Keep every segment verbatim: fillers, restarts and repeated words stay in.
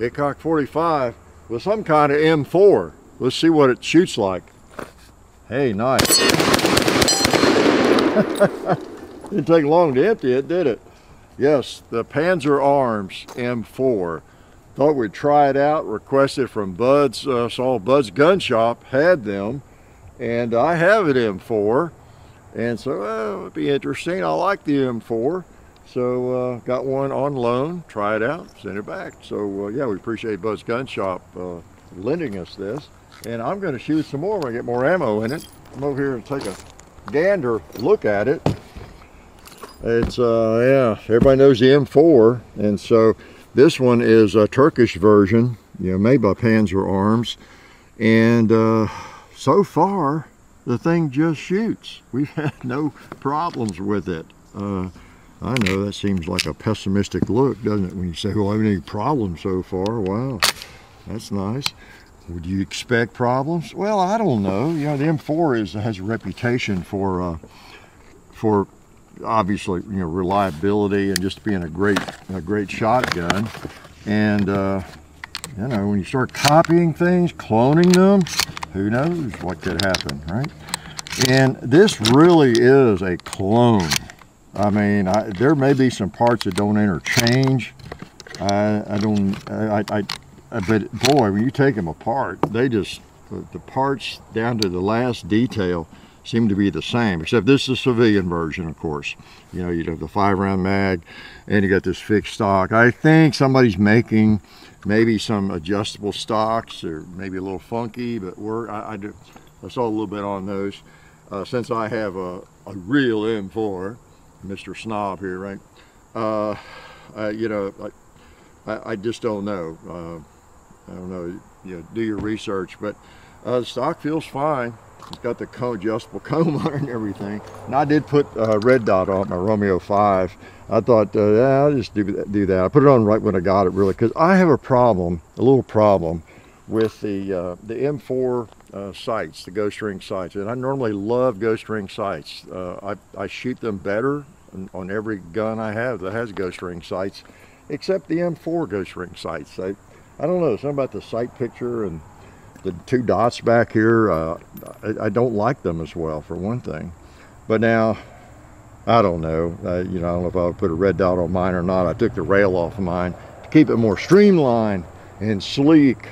Hickok forty-five with some kind of M four. Let's see what it shoots like. Hey, nice. Didn't take long to empty it, did it? Yes, the Panzer Arms M four. Thought we'd try it out, requested from Bud's, uh, saw Bud's Gun Shop had them, and I have an M four, and so uh, it would be interesting. I like the M four, so uh, got one on loan, try it out, send it back. So uh, yeah, we appreciate Bud's Gun Shop uh, lending us this, and I'm going to shoot some more when I get more ammo in it. I'm over here and take a gander look at it. It's, uh, yeah, everybody knows the M four, and so this one is a Turkish version, you know, made by Panzer Arms, and uh, so far the thing just shoots. We've had no problems with it. Uh, I know that seems like a pessimistic look, doesn't it, when you say, well, I haven't any problems so far. Wow, that's nice. Would you expect problems? Well, I don't know. You know, the M four is, has a reputation for, uh, for, obviously, you know, reliability and just being a great a great shotgun. And uh, you know, when you start copying things, cloning them, who knows what could happen, right? And this really is a clone. I mean, I, there may be some parts that don't interchange. I, I don't, I, I, I, but boy, when you take them apart, they just, the parts down to the last detail seem to be the same, except this is the civilian version, of course. You know, you have the five round mag and you got this fixed stock. I think somebody's making maybe some adjustable stocks, or maybe a little funky, but we're, I, I, do, I saw a little bit on those. Uh, since I have a, a real M four, Mister Snob here, right? Uh, uh, you know, I, I, I just don't know. Uh, I don't know, you know, do your research, but uh, the stock feels fine. It's got the adjustable comb on and everything. And I did put a uh, red dot on my Romeo five. I thought, uh, yeah, I'll just do that, do that. I put it on right when I got it, really, because I have a problem, a little problem, with the uh, the M four uh, sights, the ghost ring sights. And I normally love ghost ring sights. Uh, I, I shoot them better on every gun I have that has ghost ring sights, except the M four ghost ring sights. I, I don't know, something about the sight picture and the two dots back here, uh, I, I don't like them as well, for one thing. But now, I don't know. Uh, you know, I don't know if I would put a red dot on mine or not. I took the rail off of mine to keep it more streamlined and sleek.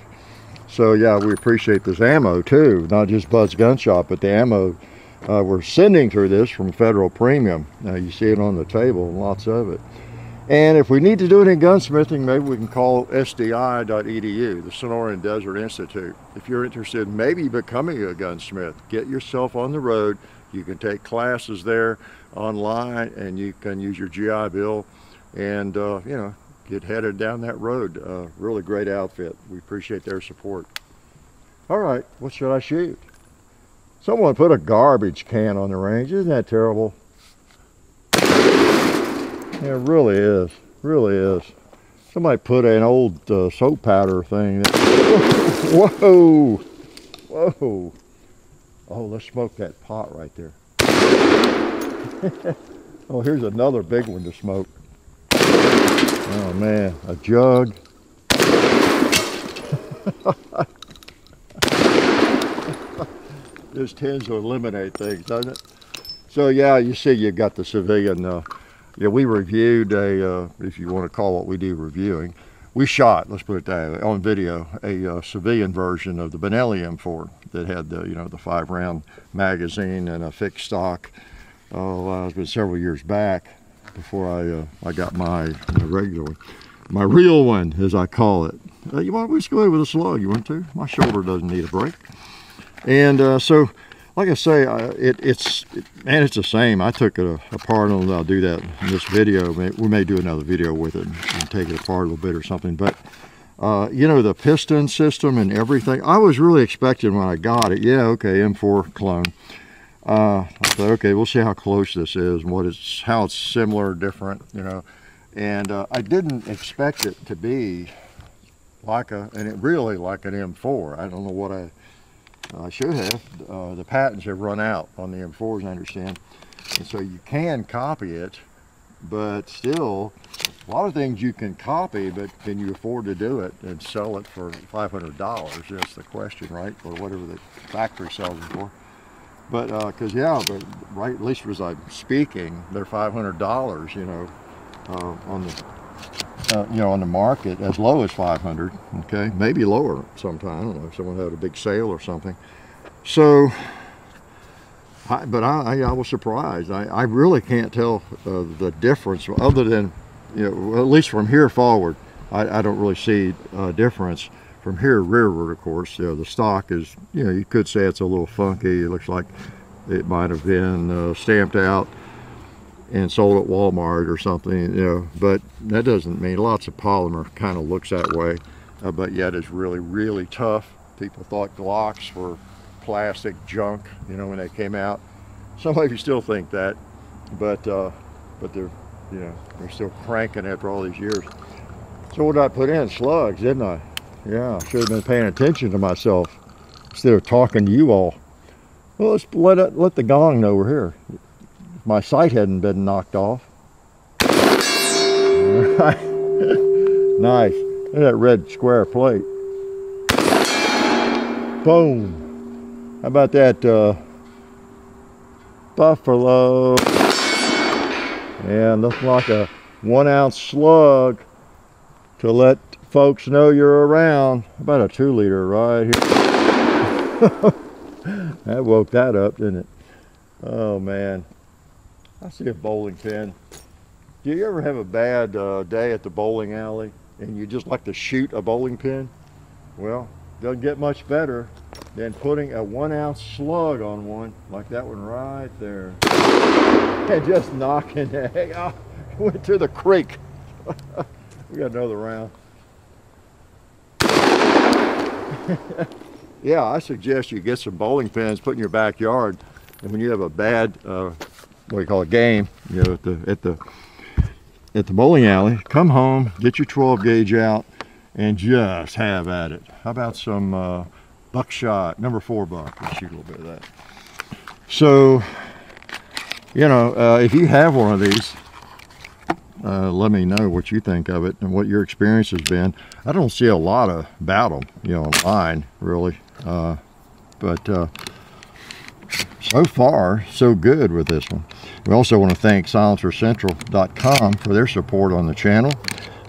So yeah, we appreciate this ammo too. Not just Bud's Gun Shop, but the ammo uh, we're sending through this from Federal Premium. Now you see it on the table, lots of it. And if we need to do it in gunsmithing, maybe we can call S D I dot E D U, the Sonoran Desert Institute. If you're interested in maybe becoming a gunsmith, get yourself on the road. You can take classes there online, and you can use your G I Bill and, uh, you know, get headed down that road. Uh, really great outfit. We appreciate their support. All right, what should I shoot? Someone put a garbage can on the range. Isn't that terrible? Yeah, it really is, really is. Somebody put an old uh, soap powder thing. Whoa, whoa. Oh, let's smoke that pot right there. Oh, here's another big one to smoke. Oh man, a jug. This tends to eliminate things, doesn't it? So yeah, you see you got the civilian uh, Yeah, we reviewed a, uh, if you want to call what we do reviewing, we shot, let's put it that way, on video, a uh, civilian version of the Benelli M four that had the, you know, the five round magazine and a fixed stock. Oh, uh, it's been several years back before I uh, I got my uh, regular one. My real one, as I call it. Uh, you want, we just go ahead with a slug, you want to? My shoulder doesn't need a break. And uh, so, like I say, uh, it, it's, it, man, it's the same. I took it apart, and I'll do that in this video. We may do another video with it and take it apart a little bit or something. But, uh, you know, the piston system and everything, I was really expecting when I got it, yeah, okay, M four clone. Uh, I thought, okay, we'll see how close this is and what it's, how it's similar, different, you know. And uh, I didn't expect it to be like a, and it really like an M four. I don't know what I... I should have. Uh, the patents have run out on the M fours, I understand, and so you can copy it, but still, a lot of things you can copy, but can you afford to do it and sell it for five hundred dollars? That's the question, right? Or whatever the factory sells it for. But, uh, cause yeah, but right, at least as I'm speaking, they're five hundred dollars, you know, uh, on the, uh, you know, on the market, as low as five hundred, okay? Maybe lower sometime, I don't know, if someone had a big sale or something. So, I, but I, I was surprised. I, I really can't tell uh, the difference, other than, you know, at least from here forward, I, I don't really see a difference. From here rearward, of course, you know, the stock is, you know, you could say it's a little funky. It looks like it might have been uh, stamped out and sold at Walmart or something, you know, but that doesn't mean, lots of polymer kind of looks that way, uh, but yet it's really, really tough. People thought Glocks were plastic junk, you know, when they came out. Some of you still think that, but, uh, but they're, you know, they're still cranking after all these years. So what did I put in? Slugs, didn't I? Yeah, I should have been paying attention to myself instead of talking to you all. Well, let's let, it, let the gong know we're here. My sight hadn't been knocked off. All right. Nice. Look at that red square plate. Boom. How about that uh, buffalo? Yeah, nothing like a one ounce slug to let folks know you're around. About a two liter right here. That woke that up, didn't it? Oh man, I see a bowling pin. Do you ever have a bad uh, day at the bowling alley and you just like to shoot a bowling pin? Well, doesn't get much better than putting a one ounce slug on one like that one right there and just knocking the heck out. Went to the creek. We got another round. Yeah, I suggest you get some bowling pins, put in your backyard, and when you have a bad, uh, what do you call it, game, you know, at the at the at the bowling alley, come home, get your twelve gauge out, and just have at it. How about some uh, buckshot, number four buck? Let's shoot a little bit of that. So, you know, uh, if you have one of these, Uh, let me know what you think of it and what your experience has been. I don't see a lot of about them, you know, online really, uh, but uh, so far so good with this one. We also want to thank silencer central dot com for their support on the channel.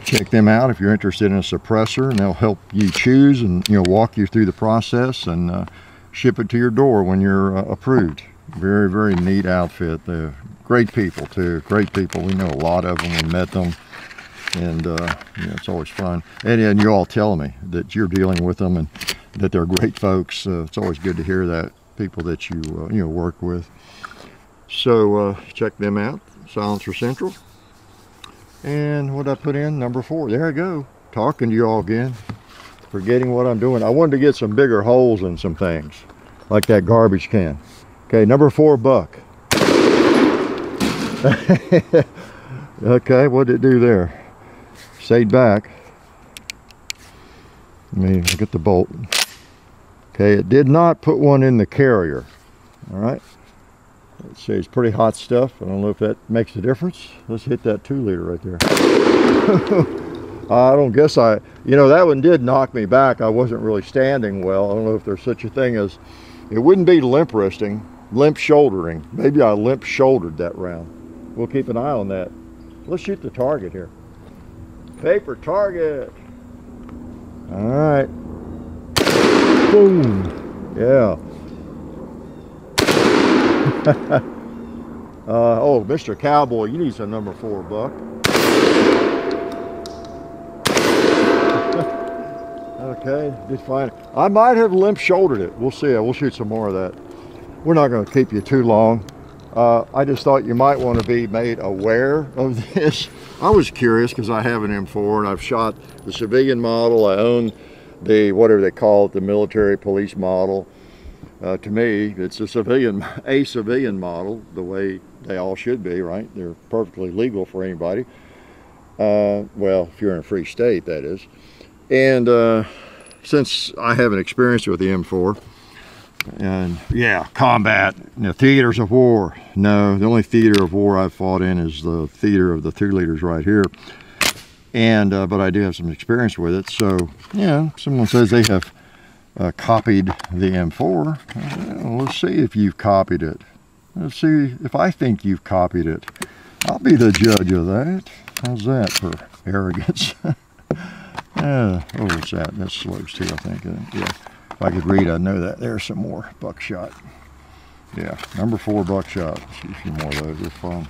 Check them out if you're interested in a suppressor, and they'll help you choose and, you know, walk you through the process and uh, ship it to your door when you're uh, approved. Very, very neat outfit. They're great people too, great people. We know a lot of them, we met them, and uh, you know, it's always fun. And, and you all tell me that you're dealing with them and that they're great folks. Uh, it's always good to hear that, people that you, uh, you know, work with. So uh, check them out, Silencer Central. And what I put in, number four, there I go. Talking to you all again, forgetting what I'm doing. I wanted to get some bigger holes in some things, like that garbage can. Okay, number four buck. Okay, what did it do there? Stayed back. Let me look at the bolt. Okay, it did not put one in the carrier. All right. Let's see, it's pretty hot stuff. I don't know if that makes a difference. Let's hit that two liter right there. I don't guess I, you know, that one did knock me back. I wasn't really standing well. I don't know if there's such a thing as, it wouldn't be limp wristing, limp shouldering. Maybe I limp shouldered that round. We'll keep an eye on that. Let's shoot the target here. Paper target. All right. Boom. Yeah. uh, oh, Mister Cowboy, you need some number four buck. Okay, did fine. I might have limp shouldered it. We'll see. We'll shoot some more of that. We're not going to keep you too long. Uh, I just thought you might want to be made aware of this. I was curious because I have an M four and I've shot the civilian model. I own the, whatever they call it, the military police model. Uh, to me, it's a civilian, a civilian model, the way they all should be, right? They're perfectly legal for anybody. Uh, well, if you're in a free state, that is. And uh, since I haven't experienced it with the M four, And yeah, combat, you know, theaters of war. No, the only theater of war I've fought in is the theater of the three liters right here. And uh, but I do have some experience with it. So yeah, someone says they have uh, copied the M four. Well, let's see if you've copied it. Let's see if I think you've copied it. I'll be the judge of that. How's that for arrogance? uh, oh, what's that? That's slopes too, I think. Uh, yeah. If I could read, I'd know that. There's some more buckshot. Yeah, number four buckshot. See a few more of those. If, um,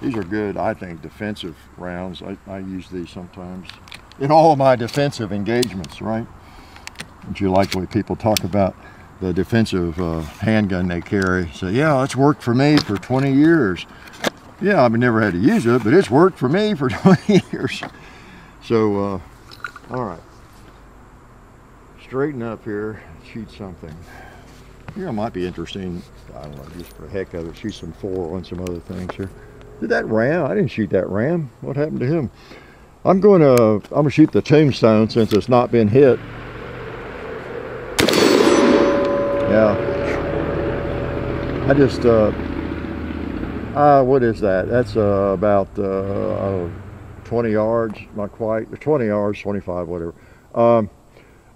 these are good, I think, defensive rounds. I, I use these sometimes in all of my defensive engagements, right? Don't you like the way people talk about the defensive uh, handgun they carry? Say, yeah, it's worked for me for twenty years. Yeah, I've never had to use it, but it's worked for me for twenty years. So, uh, all right. Straighten up here, shoot something. Here, you know, might be interesting, I don't know, just for the heck of it, shoot some four on some other things here. Did that ram? I didn't shoot that ram. What happened to him? I'm going to, I'm going to shoot the tombstone since it's not been hit. Yeah. I just, uh, uh what is that? That's uh, about uh, uh, twenty yards, not quite, twenty yards, twenty-five, whatever. Um,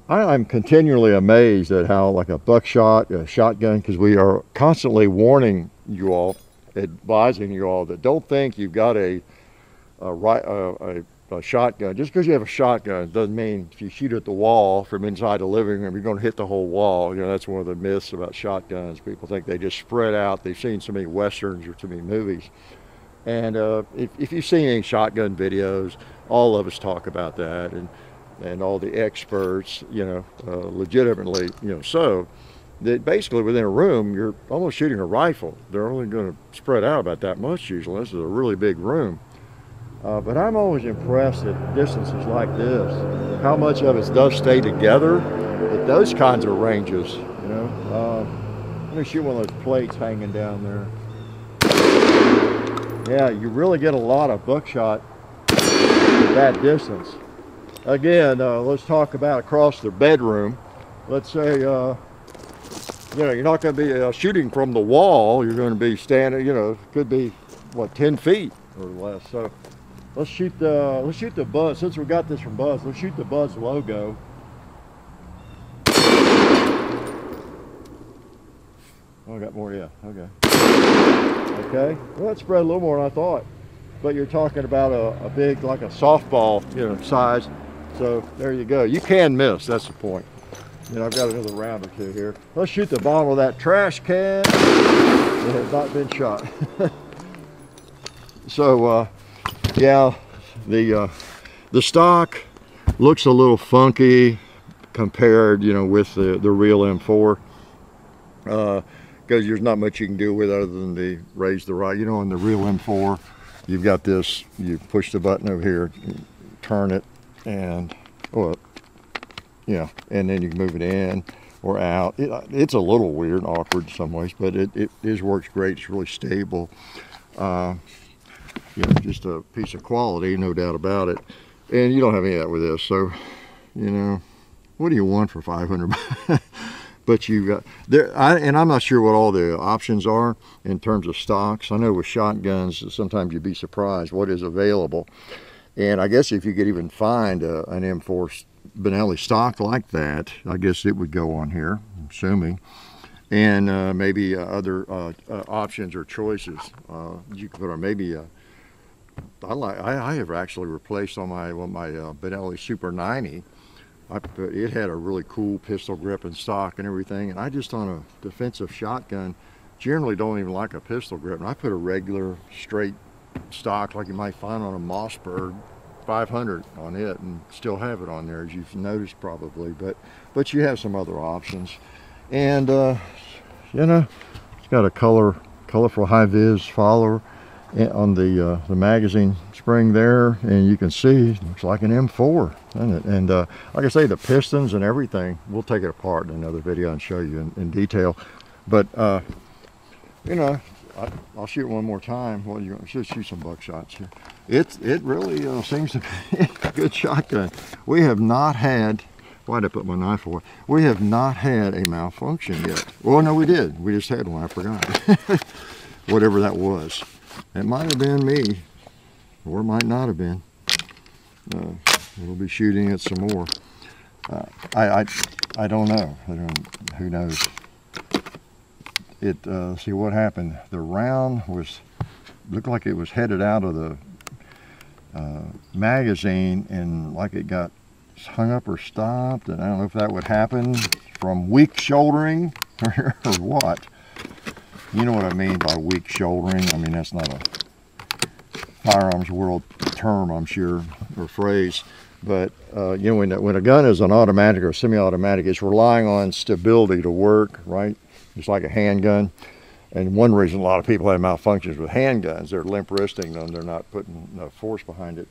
I'm continually amazed at how, like a buckshot, a shotgun, because we are constantly warning you all, advising you all that don't think you've got a a, a, a shotgun. Just because you have a shotgun doesn't mean if you shoot at the wall from inside the living room, you're going to hit the whole wall. You know, that's one of the myths about shotguns. People think they just spread out. They've seen so many westerns or too many movies. And uh, if, if you've seen any shotgun videos, all of us talk about that. And, and all the experts, you know, uh, legitimately, you know, so that basically within a room, you're almost shooting a rifle. They're only going to spread out about that much usually. This is a really big room. Uh, but I'm always impressed at distances like this, how much of it does stay together at those kinds of ranges, you know. Uh, let me shoot one of those plates hanging down there. Yeah, you really get a lot of buckshot at that distance. Again, uh, let's talk about across the bedroom. Let's say, uh, you know, you're not going to be uh, shooting from the wall. You're going to be standing, you know, could be, what, ten feet or less. So let's shoot the, let's shoot the Buzz. Since we got this from Buzz, let's shoot the Buzz logo. Oh, I got more, yeah, okay. Okay, well, that spread a little more than I thought. But you're talking about a, a big, like a softball, you know, size. So there you go. You can miss. That's the point. You know, I've got another round or two here. Let's shoot the bottom of that trash can. It has not been shot. So, uh, yeah, the uh, the stock looks a little funky compared, you know, with the the real M four. Because uh, there's not much you can do with it other than the raise the right. You know, on the real M four, you've got this. You push the button over here, turn it. And well, yeah, and then you can move it in or out. It, it's a little weird and awkward in some ways, but it, it, it works great. It's really stable. Uh, you know, just a piece of quality, no doubt about it. And you don't have any of that with this. So, you know, what do you want for five hundred dollars? But you've got there, I, and I'm not sure what all the options are in terms of stocks. I know with shotguns, sometimes you'd be surprised what is available. And I guess if you could even find a, an M four Benelli stock like that, I guess it would go on here, I'm assuming. And uh, maybe uh, other uh, uh, options or choices. Uh, you could put on maybe, a, I, like, I, I have actually replaced on my, well, my uh, Benelli Super ninety. I put, it had a really cool pistol grip and stock and everything. And I just on a defensive shotgun, generally don't even like a pistol grip. And I put a regular straight stock like you might find on a Mossberg five hundred on it, and still have it on there, as you've noticed probably, but but you have some other options. And uh you know, it's got a color colorful high vis follower on the uh the magazine spring there, and you can see it looks like an M four, doesn't it? And uh like I say, the pistons and everything, we'll take it apart in another video and show you in, in detail. But uh you know, I, I'll shoot one more time. Well, you should shoot some buckshots here. It, it really uh, seems to be a good shotgun. We have not had Why'd I put my knife away? We have not had a malfunction yet. Well, no, we did. We just had one. I forgot. Whatever that was. It might have been me, or it might not have been. Uh, we'll be shooting it some more. Uh, I, I, I don't know. I don't, who knows? It. Uh, see what happened. The round was looked like it was headed out of the uh, magazine, and like it got hung up or stopped, and I don't know if that would happen from weak shouldering or what. You know what I mean by weak shouldering. I mean, that's not a firearms world term, I'm sure, or phrase. But uh, you know, when, when a gun is an automatic or semi-automatic, it's relying on stability to work, right? It's like a handgun. And one reason a lot of people have malfunctions with handguns, they're limp wristing them, they're not putting no force behind it.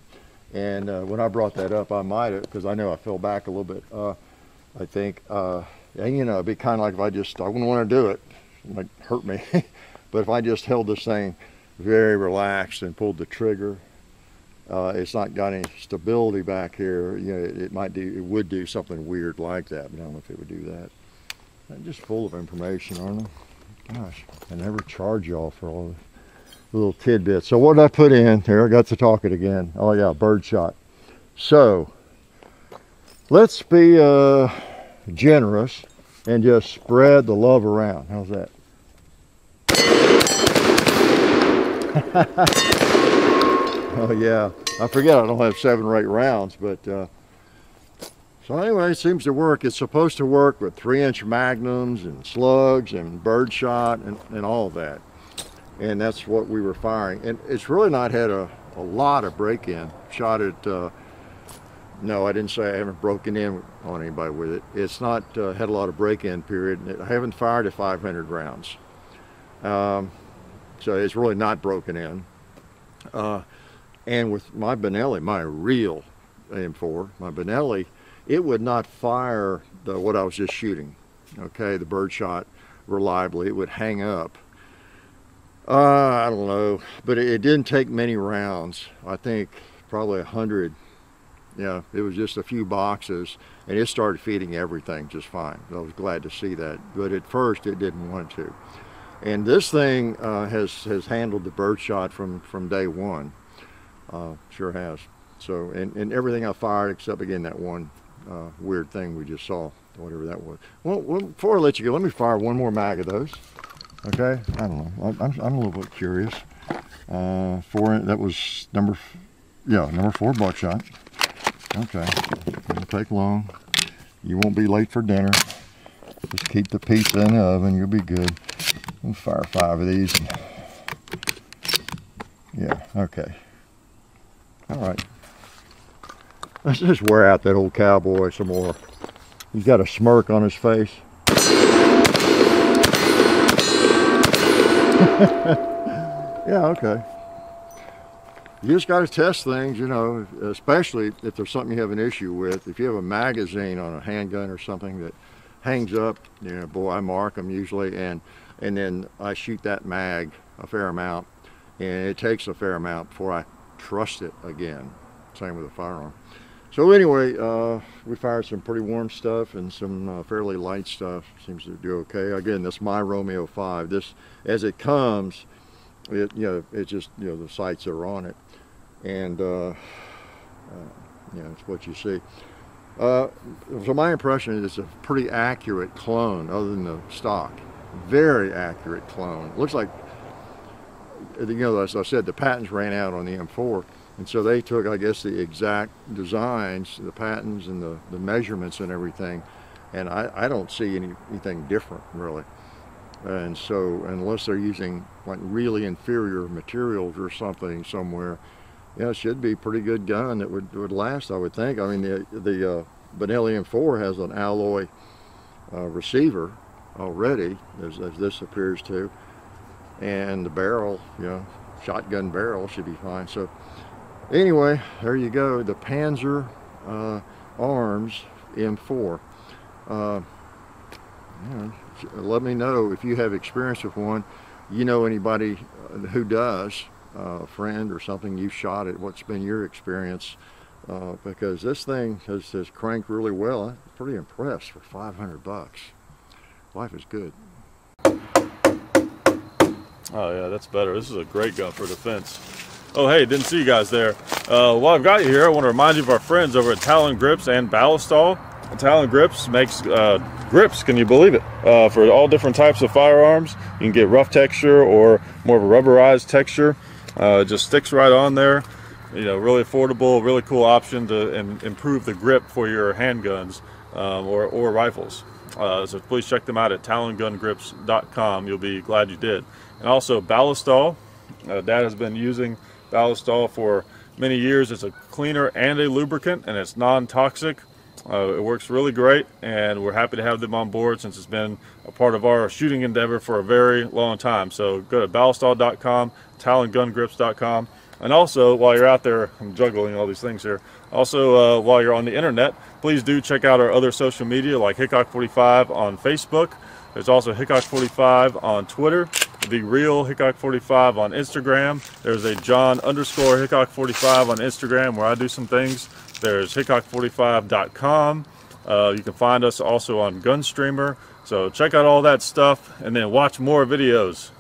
And uh, when I brought that up, I might have, because I know I fell back a little bit, uh, I think, uh, and you know, it'd be kind of like if I just, I wouldn't want to do it, it might hurt me, but if I just held this thing very relaxed and pulled the trigger, uh, it's not got any stability back here, you know, it, it might do, it would do something weird like that, but I don't know if it would do that. I'm just full of information, aren't I? Gosh, I never charge y'all for all this. Little tidbit. So what did I put in there? I got to talk it again. Oh yeah, birdshot. So let's be uh, generous and just spread the love around. How's that? Oh yeah, I forget I don't have seven or eight rounds, but uh, so anyway, it seems to work. It's supposed to work with three-inch magnums and slugs and birdshot and, and all that. And that's what we were firing, and it's really not had a, a lot of break-in. Shot at uh, no, I didn't say I haven't broken in on anybody with it. It's not uh, had a lot of break-in period, and it, I haven't fired at five hundred rounds, um, so it's really not broken in. Uh, and with my Benelli, my real M four, my Benelli, it would not fire the, what I was just shooting. Okay, the birdshot reliably, it would hang up. Uh, I don't know, but it, it didn't take many rounds. I think probably a hundred. Yeah, it was just a few boxes, and it started feeding everything just fine. I was glad to see that, but at first it didn't want to. And this thing uh, has has handled the birdshot from from day one. Uh, sure has. So, and and everything I fired except again that one uh, weird thing we just saw, whatever that was. Well, well, before I let you go, let me fire one more mag of those. Okay, I don't know. I'm, I'm a little bit curious. Uh, four. That was number, yeah, number four buckshot. Okay, won't take long. You won't be late for dinner. Just keep the pizza in the oven. You'll be good. We'll fire five of these. And yeah. Okay. All right. Let's just wear out that old cowboy some more. He's got a smirk on his face. Yeah, okay. You just got to test things, you know, especially if there's something you have an issue with. If you have a magazine on a handgun or something that hangs up, you know, boy, I mark them usually, and and then I shoot that mag a fair amount, and it takes a fair amount before I trust it again. Same with a firearm. So anyway, uh, we fired some pretty warm stuff and some uh, fairly light stuff. Seems to do okay. Again, that's my Romeo five. This, as it comes, it, you know, it's just, you know, the sights are on it. And, uh, uh, you know, it's what you see. Uh, so my impression is it's a pretty accurate clone other than the stock. Very accurate clone. It looks like, you know, as I said, the patents ran out on the M four. And so they took, I guess, the exact designs, the patterns and the, the measurements and everything. And I, I don't see any, anything different, really. And so, unless they're using like really inferior materials or something somewhere, you know, it should be a pretty good gun that would, would last, I would think. I mean, the, the uh, Benelli M four has an alloy uh, receiver already, as, as this appears to. And the barrel, you know, shotgun barrel should be fine. So. Anyway, there you go, the Panzer uh, Arms M four. Uh, you know, let me know if you have experience with one. You know anybody who does, uh, a friend or something, you've shot it. What's been your experience uh, because this thing has, has cranked really well. I'm pretty impressed for five hundred bucks. Life is good. Oh yeah, that's better. This is a great gun for defense. Oh hey, didn't see you guys there. Uh, while I've got you here, I want to remind you of our friends over at Talon Grips and Ballistol. Talon Grips makes uh, grips, can you believe it, uh, for all different types of firearms. You can get rough texture or more of a rubberized texture. Uh, it just sticks right on there. You know, really affordable, really cool option to um, improve the grip for your handguns um, or, or rifles. Uh, so please check them out at talon gun grips dot com. You'll be glad you did. And also Ballistol. Uh, Dad has been using Ballistol for many years. It's a cleaner and a lubricant, and it's non-toxic. Uh, it works really great, and we're happy to have them on board since it's been a part of our shooting endeavor for a very long time. So go to ballistol dot com, talon gun grips dot com, and also while you're out there, I'm juggling all these things here, also uh, while you're on the internet, please do check out our other social media like Hickok forty-five on Facebook. There's also Hickok forty-five on Twitter, The Real Hickok forty-five on Instagram. There's a John underscore Hickok forty-five on Instagram where I do some things. There's Hickok forty-five dot com. Uh, you can find us also on Gunstreamer. So check out all that stuff and then watch more videos.